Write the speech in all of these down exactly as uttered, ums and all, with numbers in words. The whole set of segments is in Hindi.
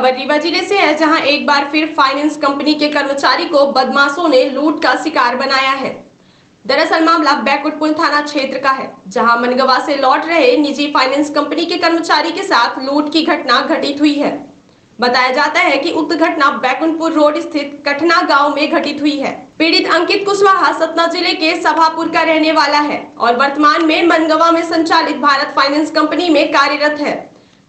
खबर रीवा जिले से है, जहां एक बार फिर फाइनेंस कंपनी के कर्मचारी को बदमाशों ने लूट का शिकार बनाया है। दरअसल मामला बैकुंठपुर थाना क्षेत्र का है, जहां मनगवा से लौट रहे निजी फाइनेंस कंपनी के कर्मचारी के साथ लूट की घटना घटित हुई है। बताया जाता है कि उक्त घटना बैकुंठपुर रोड स्थित कठना गाँव में घटित हुई है। पीड़ित अंकित कुशवाहा सतना जिले के सभापुर का रहने वाला है और वर्तमान में मनगवा में संचालित भारत फाइनेंस कंपनी में कार्यरत है,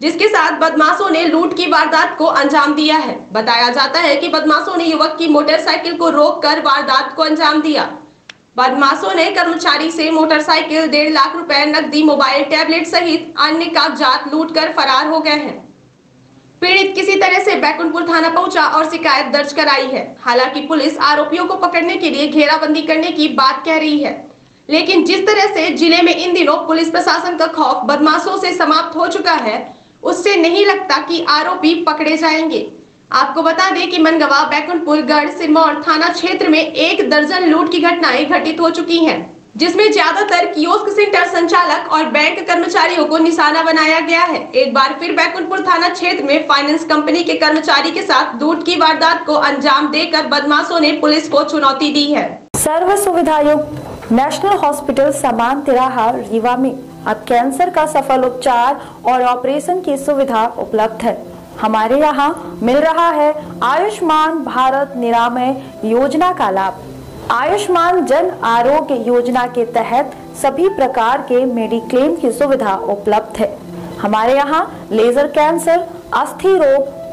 जिसके साथ बदमाशों ने लूट की वारदात को अंजाम दिया है। बताया जाता है कि बदमाशों ने युवक की मोटरसाइकिल को रोककर वारदात को अंजाम दिया। बदमाशों ने कर्मचारी से मोटरसाइकिल, डेढ़ लाख रुपए नकदी, मोबाइल, टैबलेट सहित अन्य कागजात लूट कर फरार हो गए हैं। पीड़ित किसी तरह से बैकुंठपुर थाना पहुंचा और शिकायत दर्ज कराई है। हालांकि पुलिस आरोपियों को पकड़ने के लिए घेराबंदी करने की बात कह रही है, लेकिन जिस तरह से जिले में इन दिनों पुलिस प्रशासन का खौफ बदमाशों से समाप्त हो चुका है, उससे नहीं लगता कि आरोपी पकड़े जाएंगे। आपको बता दें कि मनगवा, बैकुंठपुर, गढ़ सेमरिया थाना क्षेत्र में एक दर्जन लूट की घटनाएं घटित हो चुकी हैं, जिसमें ज्यादातर कियोस्क सेंटर संचालक और बैंक कर्मचारियों को निशाना बनाया गया है। एक बार फिर बैकुंठपुर थाना क्षेत्र में फाइनेंस कंपनी के कर्मचारी के साथ लूट की वारदात को अंजाम देकर बदमाशों ने पुलिस को चुनौती दी है। सर्व सुविधायुक्त नेशनल हॉस्पिटल समान तिराहा रीवा में अब कैंसर का सफल उपचार और ऑपरेशन की सुविधा उपलब्ध है। हमारे यहाँ मिल रहा है आयुष्मान भारत निरामय योजना का लाभ। आयुष्मान जन आरोग्य योजना के तहत सभी प्रकार के मेडिक्लेम की सुविधा उपलब्ध है। हमारे यहाँ लेजर कैंसर, अस्थि रोग,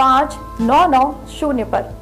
पाँच नौ नौ शून्य पर।